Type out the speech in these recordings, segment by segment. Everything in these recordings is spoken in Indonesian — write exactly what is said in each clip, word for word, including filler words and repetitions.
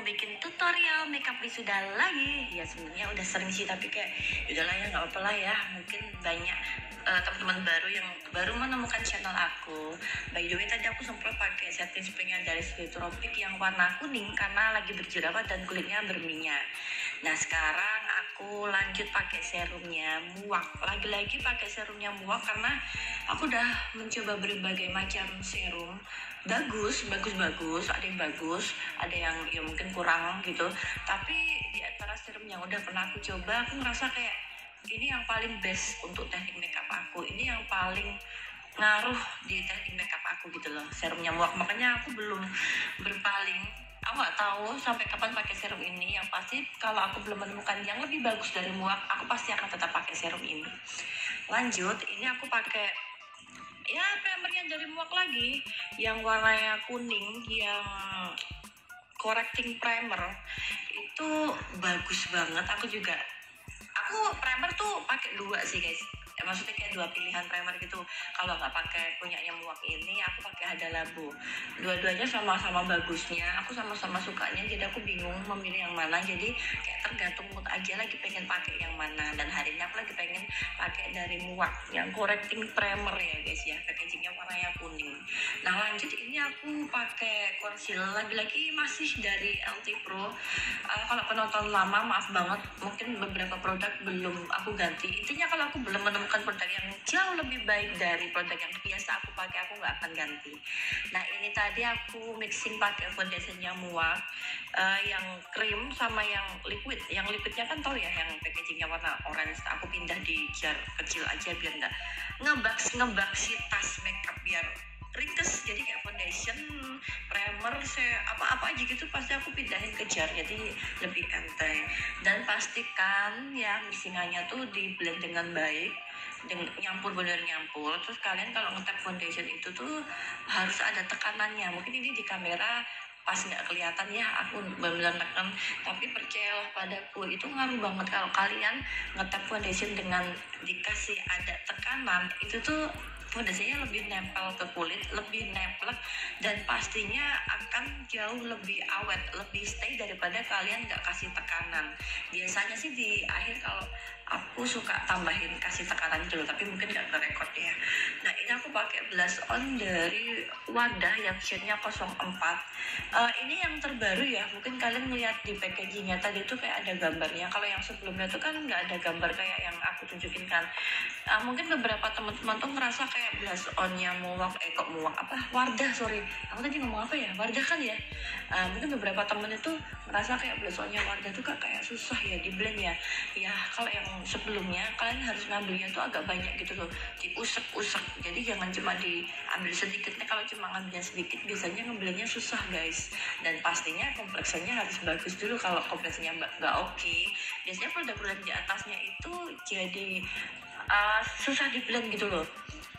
mau bikin tutorial makeup wisuda lagi. Ya sebenarnya udah sering sih, tapi kayak udahlah ya, nggak apa-apa lah ya. Mungkin banyak uh, teman-teman baru yang baru menemukan channel aku. By the way, tadi aku semprot pakai setting spraynya dari Skintropic yang warna kuning karena lagi berjerawat dan kulitnya berminyak. Nah sekarang aku lanjut pakai serumnya Muak. Lagi-lagi pakai serumnya Muak karena aku udah mencoba berbagai macam serum. Bagus, bagus-bagus, ada yang bagus, ada yang ya mungkin kurang gitu. Tapi di antara serum yang udah pernah aku coba, aku ngerasa kayak ini yang paling best untuk teknik makeup aku. Ini yang paling ngaruh di teknik makeup aku gitu loh, serumnya Muak. Makanya aku belum berpaling, aku gak tahu sampai kapan pakai serum ini. Yang pasti kalau aku belum menemukan yang lebih bagus dari Muak, aku pasti akan tetap pakai serum ini. Lanjut, ini aku pakai ya primernya dari Muak lagi, yang warnanya kuning, yang correcting primer itu bagus banget. Aku juga, aku primer tuh pakai dua sih guys, ya, maksudnya kayak dua pilihan primer gitu. Kalau nggak pakai punyanya Muak ini, aku pakai Hadalabo. Dua-duanya sama-sama bagusnya, aku sama-sama sukanya, jadi aku bingung memilih yang mana. Jadi kayak tergantung mood aja, lagi pengen pakai yang mana. Dan hari ini aku lagi pengen pakai dari Muak yang correcting primer ya guys ya, packagingnya warnanya kuning. Nah lanjut, ini aku pakai concealer lagi-lagi, masih dari L T Pro. Uh, kalau penonton lama, maaf banget, mungkin beberapa produk belum aku ganti. Intinya kalau aku belum menemukan produk yang jauh lebih baik dari produk yang biasa aku pakai, aku nggak akan ganti. Nah ini tadi aku mixing pakai foundationnya Muak, uh, yang krim sama yang liquid. Yang liquidnya kan tau ya, yang packagingnya warna orange. Aku pindah di jar kecil aja biar nggak ngebaks ngebaks tas makeup, biar ringkes. Jadi kayak foundation, primer, apa-apa aja gitu pasti aku pindahin ke jar, jadi lebih enteng. Dan pastikan ya mixingannya tuh di blend dengan baik, dengan nyampur, bener nyampur. Terus kalian kalau ngetap foundation itu tuh harus ada tekanannya. Mungkin ini di kamera pas nggak kelihatan ya, aku bener-bener tekan, tapi percayalah padaku, itu ngaruh banget. Kalau kalian ngetap foundation dengan dikasih ada tekanan, itu tuh foundationnya lebih nempel ke kulit, lebih nemplek, dan pastinya akan jauh lebih awet, lebih stay daripada kalian nggak kasih tekanan. Biasanya sih di akhir kalau aku suka tambahin kasih tekanan dulu, tapi mungkin nggak kerekod ya. Nah ini aku pakai blush on dari Wardah yang shade-nya nol empat. Uh, ini yang terbaru ya, mungkin kalian melihat di packagingnya tadi itu kayak ada gambarnya. Kalau yang sebelumnya tuh kan nggak ada gambar kayak yang aku tunjukin kan. Uh, mungkin beberapa teman-teman tuh ngerasa kayak blush on-nya Muak, eh kok Muak apa? Wardah, sorry. Aku tadi ngomong apa ya? Wardah kan ya? Uh, mungkin beberapa temen itu ngerasa kayak blush on-nya Wardah tuh kayak susah ya di blend ya. Ya kalau yang sebelumnya kalian harus ngambilnya tuh agak banyak gitu loh, diusek-usek. Jadi jangan cuma diambil sedikitnya. Kalau cuma ngambilnya sedikit biasanya ngambilnya susah guys. Dan pastinya kompleksannya harus bagus dulu. Kalau kompleksannya nggak oke, biasanya produk-produk di atasnya itu jadi uh, susah di blend gitu loh.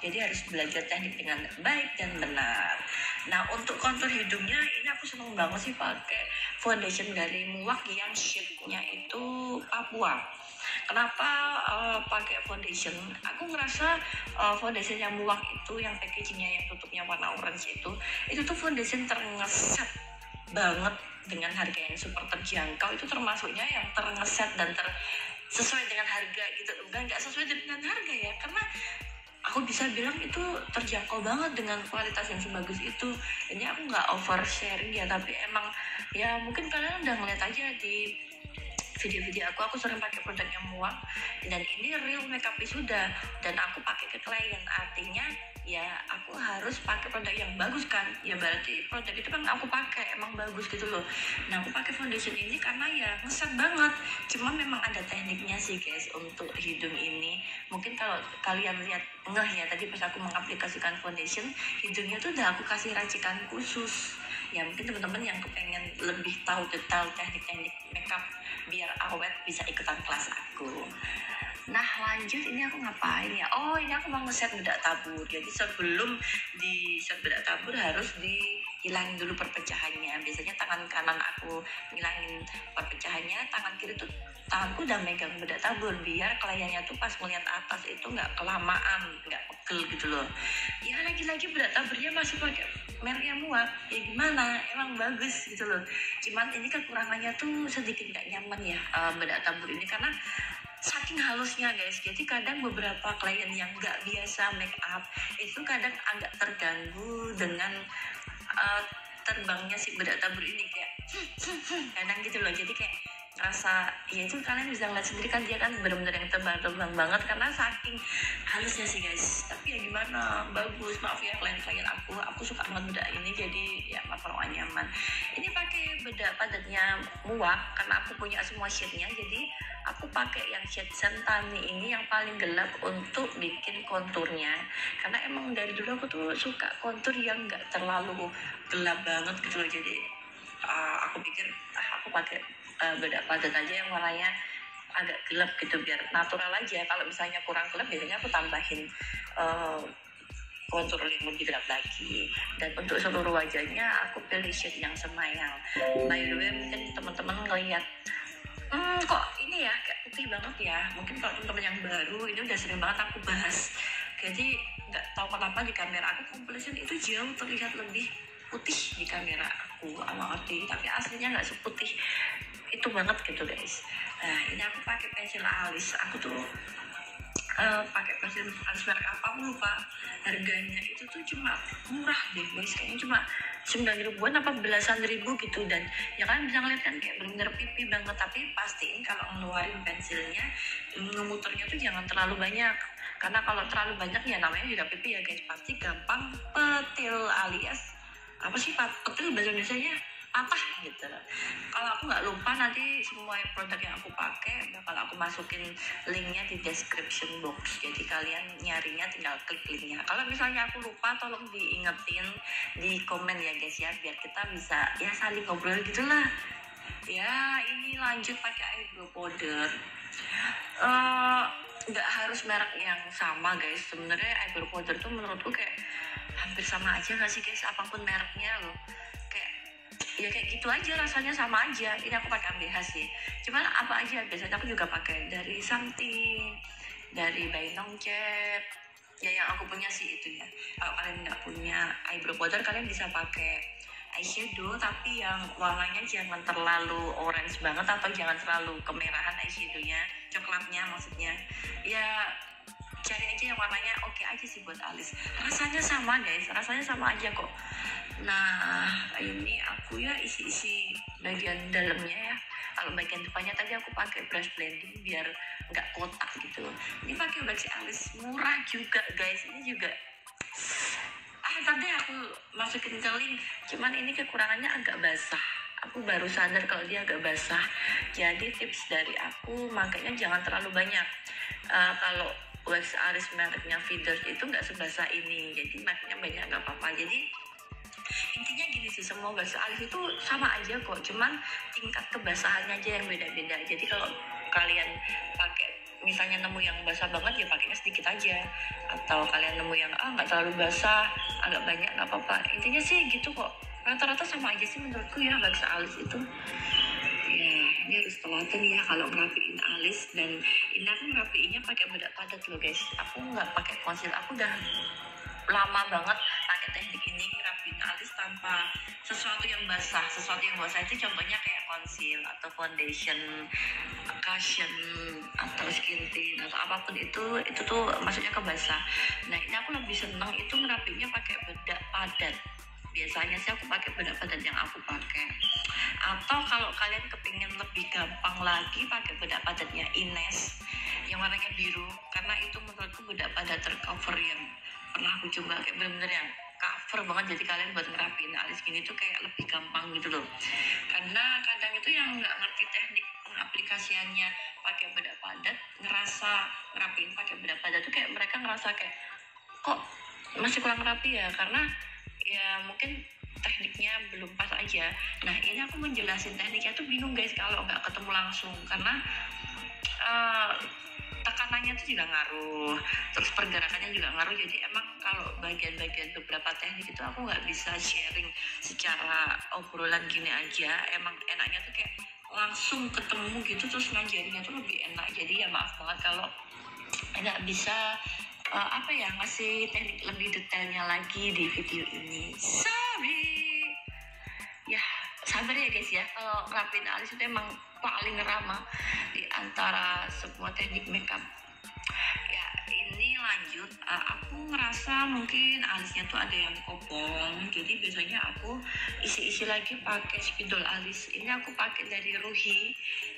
Jadi harus belajar teknik dengan baik dan benar. Nah untuk kontur hidungnya, ini aku seneng banget sih pakai foundation dari Muak yang shade-nya itu Papua. Kenapa uh, pakai foundation? Aku ngerasa uh, foundation yang Muak itu, yang packagingnya yang tutupnya warna orange itu, itu tuh foundation terngeset banget dengan harga yang super terjangkau. Itu termasuknya yang terngeset dan ter sesuai dengan harga gitu. Enggak, nggak sesuai dengan harga ya, karena aku bisa bilang itu terjangkau banget dengan kualitas yang sebagus itu. Ini aku nggak over sharing ya, tapi emang ya mungkin kalian udah ngeliat aja di video-video aku, aku sering pakai produknya Muak, dan ini real makeup wisuda dan aku pakai ke klien. Artinya ya aku harus pakai produk yang bagus kan, ya berarti produk itu kan aku pakai emang bagus gitu loh. Nah aku pakai foundation ini karena ya ngeset banget, cuma memang ada tekniknya sih guys untuk hidung ini. Mungkin kalau kalian lihat ngeh ya, tadi pas aku mengaplikasikan foundation, hidungnya tuh udah aku kasih racikan khusus. Ya mungkin teman-teman yang kepengen lebih tahu detail teknik-teknik makeup biar awet bisa ikutan kelas aku. Nah lanjut, ini aku ngapain ya? Oh ini aku mau ngeset bedak tabur. Jadi sebelum di set bedak tabur harus dihilangin dulu perpecahannya. Biasanya tangan kanan aku ngilangin perpecahannya, tangan kiri tuh tanganku udah megang bedak tabur biar kliennya tuh pas melihat atas itu nggak kelamaan, nggak pegel gitu loh. Ya lagi-lagi bedak taburnya masih pakai mereknya muat, ya gimana, emang bagus gitu loh. Cuman ini kekurangannya tuh sedikit gak nyaman ya uh, bedak tabur ini, karena saking halusnya guys. Jadi kadang beberapa klien yang gak biasa make up itu kadang agak terganggu dengan uh, terbangnya si bedak tabur ini, kayak kadang gitu loh. Jadi kayak rasa, ya itu kalian bisa ngeliat sendiri kan, dia kan benar-benar yang terbang-terbang banget karena saking halusnya sih guys. Tapi ya gimana, bagus. Maaf ya klien-klien aku, aku suka banget bedak ini, jadi ya maaf-maaf nyaman. Ini pakai bedak padatnya muak karena aku punya semua shade-nya, jadi aku pakai yang shade Sentani ini yang paling gelap untuk bikin konturnya, karena emang dari dulu aku tuh suka kontur yang nggak terlalu gelap banget gitu loh. Jadi uh, aku pikir ah, aku pakai Uh, bedak padat aja yang warnanya agak gelap gitu biar natural aja. Kalau misalnya kurang gelap biasanya aku tambahin uh, kontur yang lebih gelap lagi. Dan untuk seluruh wajahnya aku pilih shade yang semayang. By the way, mungkin teman-teman ngelihat hmm, kok ini ya kayak putih banget ya. Mungkin kalau teman-teman yang baru, ini udah sering banget aku bahas. Jadi nggak tahu kenapa di kamera aku complexion itu jauh terlihat lebih putih di kamera aku, awal ngerti, tapi aslinya nggak seputih itu banget gitu guys. Nah ini aku pakai pensil alis, aku tuh uh, pakai pensil alis merek apa aku lupa, harganya itu tuh cuma murah deh guys, kayaknya cuma sembilan ribuan apa belasan ribu gitu. Dan ya kalian bisa ngeliat kan kayak bener pipi banget, tapi pastiin kalau ngeluarin pensilnya ngemuternya tuh jangan terlalu banyak, karena kalau terlalu banyak ya namanya juga pipi ya guys, pasti gampang petil alias apa sih petil bahasa Indonesianya, patah gitu. Kalau aku nggak lupa nanti semua produk yang aku pakai bakal aku masukin linknya di description box, jadi kalian nyarinya tinggal klik linknya. Kalau misalnya aku lupa tolong diingetin di komen ya guys ya, biar kita bisa ya saling ngobrol gitulah ya. Ini lanjut pakai eyebrow powder, nggak uh, harus merek yang sama guys. Sebenarnya eyebrow powder tuh menurutku kayak hampir sama aja nggak sih guys, apapun mereknya loh, kayak ya kayak gitu aja rasanya, sama aja. Ini aku pakai M D H sih, cuman apa aja biasanya aku juga pakai, dari Something, dari By Mario ya yang aku punya sih itu ya. Kalau kalian nggak punya eyebrow powder kalian bisa pakai eyeshadow, tapi yang warnanya jangan terlalu orange banget atau jangan terlalu kemerahan eyeshadownya, coklatnya maksudnya ya. Cari aja yang warnanya oke okay aja sih buat alis. Rasanya sama guys, rasanya sama aja kok. Nah ini aku ya isi-isi bagian dalamnya ya. Kalau bagian depannya tadi aku pakai brush blending biar nggak kotak gitu. Ini pakai brush alis murah juga guys. Ini juga ah tadi aku masukin ke link, cuman ini kekurangannya agak basah. Aku baru sadar kalau dia agak basah. Jadi tips dari aku, makanya jangan terlalu banyak. uh, Kalau wax alis mereknya Feeders itu nggak sebasah ini, jadi mereknya banyak nggak apa-apa. Jadi intinya gini sih, semua wax alis itu sama aja kok, cuman tingkat kebasahannya aja yang beda-beda. Jadi kalau kalian pakai misalnya nemu yang basah banget ya pakainya sedikit aja, atau kalian nemu yang ah nggak terlalu basah agak banyak nggak apa-apa. Intinya sih gitu kok, rata-rata sama aja sih menurutku ya wax alis itu. Ini harus telaten ya kalau ngerapiin alis. Dan ini aku ngerapiinnya pakai bedak padat loh guys, aku nggak pakai konsil. Aku udah lama banget pakai teknik ini, ngerapiin alis tanpa sesuatu yang basah. Sesuatu yang basah itu contohnya kayak konsil atau foundation, cushion atau skintin atau apapun itu, itu tuh maksudnya kebasah. Nah ini aku lebih seneng itu ngerapiinnya pakai bedak padat. Biasanya sih aku pakai bedak padat yang aku pakai, atau kalau kalian kepingin lebih gampang lagi pakai bedak padatnya Ines yang warnanya biru, karena itu menurutku bedak padat tercover yang pernah aku coba, kayak bener-bener yang cover banget. Jadi kalian buat ngerapiin alis gini tuh kayak lebih gampang gitu loh, karena kadang itu yang nggak ngerti teknik pengaplikasiannya pakai bedak padat ngerasa ngerapiin pakai bedak padat tuh kayak mereka ngerasa kayak kok masih kurang rapi ya, karena ya mungkin tekniknya belum pas aja. Nah ini aku menjelasin tekniknya tuh bingung guys kalau nggak ketemu langsung, karena uh, tekanannya tuh juga ngaruh, terus pergerakannya juga ngaruh. Jadi emang kalau bagian-bagian beberapa teknik itu aku nggak bisa sharing secara obrolan gini aja. Emang enaknya tuh kayak langsung ketemu gitu, terus ngajarinnya tuh lebih enak. Jadi ya maaf banget kalau nggak bisa Uh, apa ya ngasih teknik lebih detailnya lagi di video ini. So Ruhi. Ya sabar ya guys ya, kalau rapin alis itu emang paling ramah di antara semua teknik makeup. Ya ini lanjut, aku ngerasa mungkin alisnya tuh ada yang kopong, jadi biasanya aku isi-isi lagi pakai spidol alis. Ini aku pakai dari Ruhi,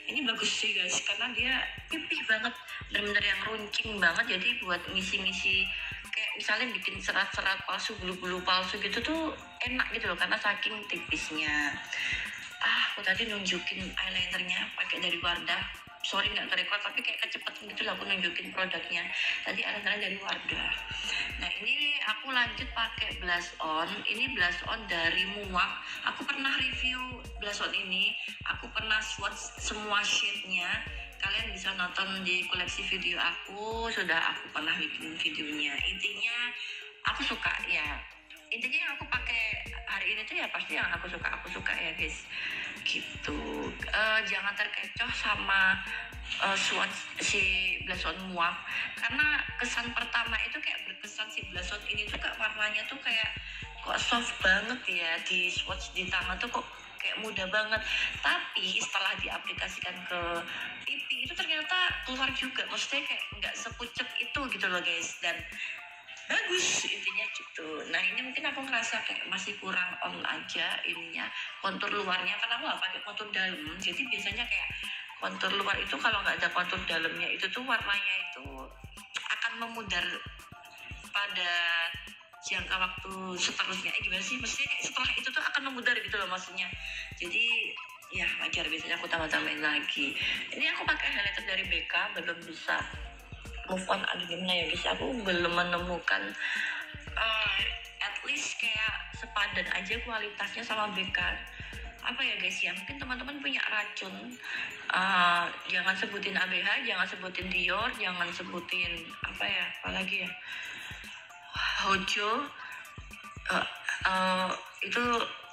ini bagus sih guys karena dia pipih banget, bener-bener yang runcing banget, jadi buat ngisi-ngisi kayak misalnya bikin serat-serat palsu, bulu-bulu palsu gitu tuh enak gitu loh karena saking tipisnya. Ah, aku tadi nunjukin eyelinernya pakai dari Wardah, sorry nggak kerekod tapi kayak kecepatan gitu lah aku nunjukin produknya. Tadi eyeliner dari Wardah. Nah ini aku lanjut pakai blush on, ini blush on dari Muak. Aku pernah review blush on ini, aku pernah swatch semua shade-nya. Kalian bisa nonton di koleksi video aku, sudah aku pernah bikin videonya. Intinya aku suka ya, intinya yang aku pakai hari ini tuh ya pasti yang aku suka, aku suka ya guys gitu. Uh, jangan terkecoh sama uh, swatch si blush on Muak, karena kesan pertama itu kayak berkesan si blush on ini tuh kayak warnanya tuh kayak kok soft banget ya, di swatch di tangan tuh kok kayak mudah banget, tapi setelah diaplikasikan ke pipi itu ternyata keluar juga, maksudnya kayak nggak sepucet itu gitu loh guys, dan bagus intinya gitu. Nah ini mungkin aku ngerasa kayak masih kurang on aja ininya, kontur luarnya, karena aku nggak pakai kontur dalam, jadi biasanya kayak kontur luar itu kalau nggak ada kontur dalamnya itu tuh warnanya itu akan memudar pada jangka waktu seterusnya. Eh, gimana sih maksudnya kayak setelah itu tuh akan memudar gitu loh maksudnya, jadi ya wajar biasanya aku tambah-tambahin lagi. Ini aku pakai highlighter dari B K, belum bisa move on adunya ya guys, aku belum menemukan uh, at least kayak sepadan aja kualitasnya sama B K. Apa ya guys ya, mungkin teman-teman punya racun, uh, jangan sebutin A B H, jangan sebutin Dior, jangan sebutin apa ya apalagi ya Hojo, uh, uh, itu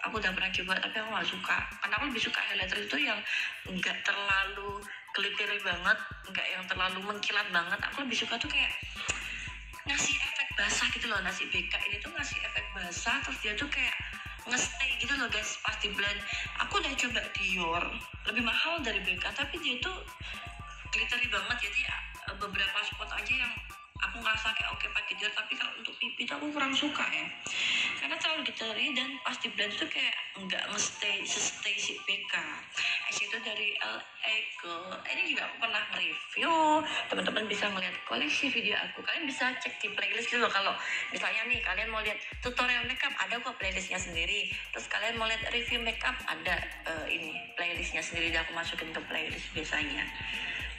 aku udah pernah coba tapi aku gak suka, karena aku lebih suka highlighter itu yang nggak terlalu kelipir banget, nggak yang terlalu mengkilat banget. Aku lebih suka tuh kayak ngasih efek basah gitu loh, nasi B K ini tuh ngasih efek basah, terus dia tuh kayak nge-stay gitu loh guys pas di blend. Aku udah coba Dior lebih mahal dari B K tapi dia tuh glittery banget, jadi beberapa spot aja yang aku ngerasa kayak oke pakai Dior, tapi kalau untuk pipi tuh aku kurang suka ya karena terlalu glittery dan pas di blend tuh kayak nggak nge-stay se-stay si B K. Itu dari L A Girl, ini juga aku pernah review, teman-teman bisa ngeliat koleksi video aku, kalian bisa cek di playlist dulu. Kalau misalnya nih kalian mau lihat tutorial makeup ada kok playlistnya sendiri, terus kalian mau lihat review makeup ada uh, ini playlistnya sendiri, udah aku masukin ke playlist biasanya.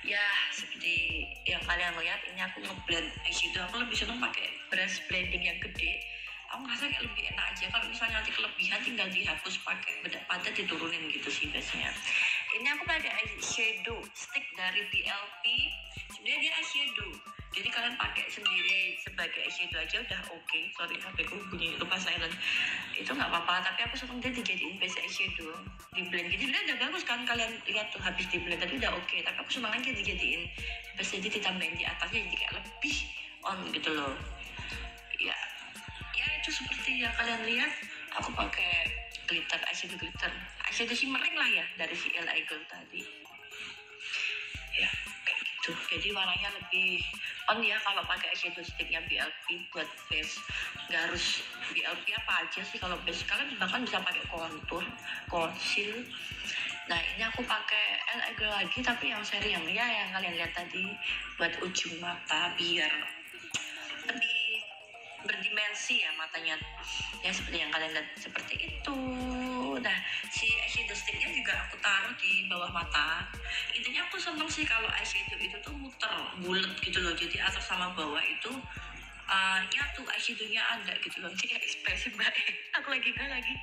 Ya seperti yang kalian lihat ini aku ngeblend, itu aku lebih seneng pakai brush blending yang gede. Aku ngerasa kayak lebih enak aja, kalau misalnya nanti kelebihan tinggal dihapus pakai bedak padat, diturunin gitu sih biasanya. Ini aku pakai eyeshadow stick dari B L P, sebenarnya dia eyeshadow, jadi kalian pakai sendiri sebagai eyeshadow aja udah oke. Okay. Sorry sampai aku bunyi lupa silent, itu nggak apa-apa. Tapi aku seneng dia dijadiin base eyeshadow di blend, jadi udah bagus kan, kalian lihat tuh habis di blend tadi udah oke. Okay. Tapi aku seneng aja dijadiin base, jadi ditambahin di atasnya jadi kayak lebih on gitu loh. Ya itu seperti yang kalian lihat, aku pakai glitter, eyeshadow glitter, eyeshadow shimmering lah ya dari si L A Gold tadi. Ya kayak gitu, jadi warnanya lebih on ya kalau pakai eyeshadow sticknya B L P buat base. Nggak harus B L P apa aja sih kalau base, kalian bahkan bisa pakai contour, conceal. Nah ini aku pakai L A Girl lagi tapi yang seri yang ya yang kalian lihat tadi buat ujung mata biar berdimensi ya matanya, ya seperti yang kalian lihat seperti itu. Nah si eyeshadow sticknya juga aku taruh di bawah mata. Intinya aku seneng sih kalau eyeshadow itu tuh muter bulat gitu loh, jadi atas sama bawah itu uh, nyatu, eyeshadownya ada gitu loh, jadi ekspresif banget. Aku lagi nggak lagi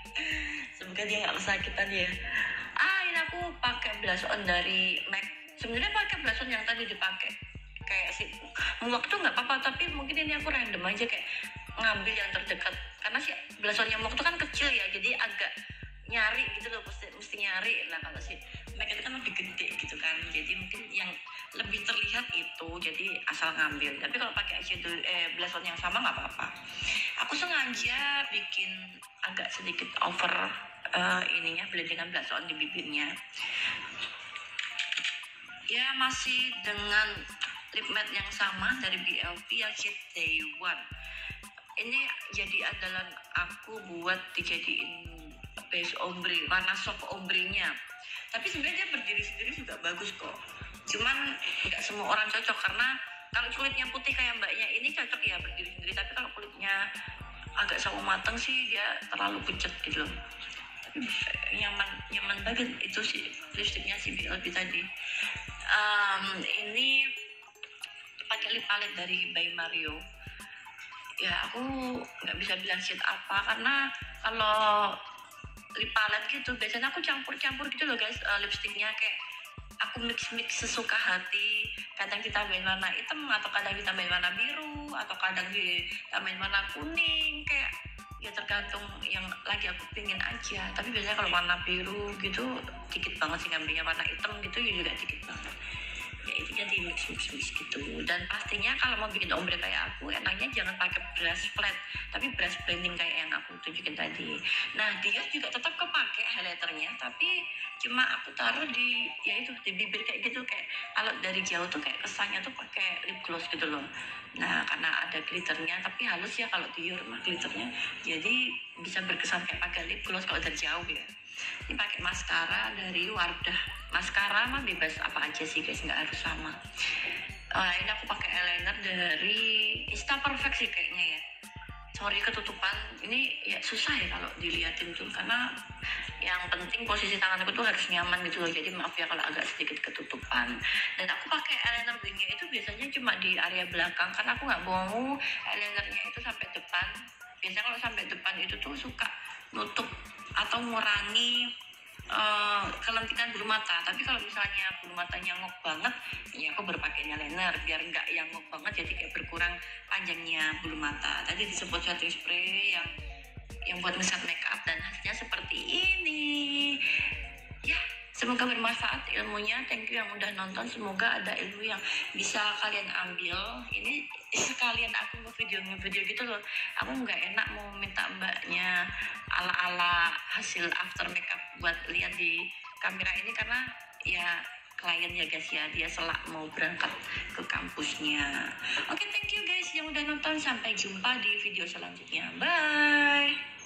semoga dia nggak kesakitan ya. Ah ini aku pakai blush on dari MAC, sebenarnya pakai blush on yang tadi dipakai kayak si Muak tuh nggak apa-apa, tapi mungkin ini aku random aja kayak ngambil yang terdekat karena si blush on Muak tuh kan kecil ya, jadi agak nyari gitu loh, mesti, mesti nyari. Nah kalau si MAC itu kan lebih gede gitu kan, jadi mungkin yang lebih terlihat itu, jadi asal ngambil. Tapi kalau pakai eyeshadow eh blush on yang sama nggak apa-apa. Aku sengaja bikin agak sedikit over uh, ininya, blendingan blush on di bibirnya. Ya masih dengan lip matte yang sama dari B L P yang shade Day One. Ini jadi andalan aku buat dijadiin base ombre, warna soft ombre-nya. Tapi sebenarnya dia berdiri sendiri juga bagus kok. Cuman nggak semua orang cocok, karena kalau kulitnya putih kayak mbaknya ini cocok ya berdiri sendiri. Tapi kalau kulitnya agak sawo mateng sih dia terlalu pucet gitu loh. Tapi nyaman, nyaman banget itu sih lipstiknya si B L P tadi. Um, ini pakai lip palette dari By Mario. Ya aku nggak bisa bilang shade apa, karena kalau lip palette gitu biasanya aku campur-campur gitu loh guys, uh, lipstiknya kayak aku mix-mix sesuka hati. Kadang kita main warna hitam, atau kadang kita main warna biru, atau kadang kita main warna kuning, kayak ya tergantung yang lagi aku pingin aja. Tapi biasanya kalau warna biru gitu dikit banget sih ngambilnya, warna hitam gitu juga dikit banget. Ya intinya di mix-mix gitu. Dan pastinya kalau mau bikin ombre kayak aku, enaknya jangan pakai brush flat, tapi brush blending kayak yang aku tunjukin tadi. Nah dia juga tetap kepake highlighternya, tapi cuma aku taruh di, ya itu, di bibir kayak gitu. Kayak kalau dari jauh tuh kayak kesannya tuh pakai lip gloss gitu loh. Nah karena ada glitternya, tapi halus ya kalau Dior mah glitternya, jadi bisa berkesan kayak pakai lip gloss kalau dari jauh ya. Ini pakai maskara dari Wardah. Maskara mah bebas apa aja sih guys, nggak harus sama. Uh, ini aku pakai eyeliner dari Insta Perfect sih kayaknya ya. Sorry ketutupan. Ini ya susah ya kalau diliatin tuh, karena yang penting posisi tanganku tuh harus nyaman gitu loh. Jadi maaf ya kalau agak sedikit ketutupan. Dan aku pakai eyeliner bingkai itu biasanya cuma di area belakang, karena aku nggak mau eyelinernya itu sampai depan. Biasanya kalau sampai depan itu tuh suka nutup atau ngurangi uh, kelentikan bulu mata. Tapi kalau misalnya bulu matanya ngok banget, ya aku berpakainya liner biar nggak yang ngok banget, jadi kayak berkurang panjangnya bulu mata. Tadi disebut satu spray yang yang buat ngeset make up, dan hasilnya seperti ini. Ya, semoga bermanfaat ilmunya. Thank you yang udah nonton. Semoga ada ilmu yang bisa kalian ambil. Ini sekalian aku mau video-video gitu loh. Aku nggak enak mau minta mbaknya ala-ala hasil after makeup buat lihat di kamera ini, karena ya klien ya guys ya, dia selak mau berangkat ke kampusnya. Oke, thank you guys yang udah nonton. Sampai jumpa di video selanjutnya. Bye.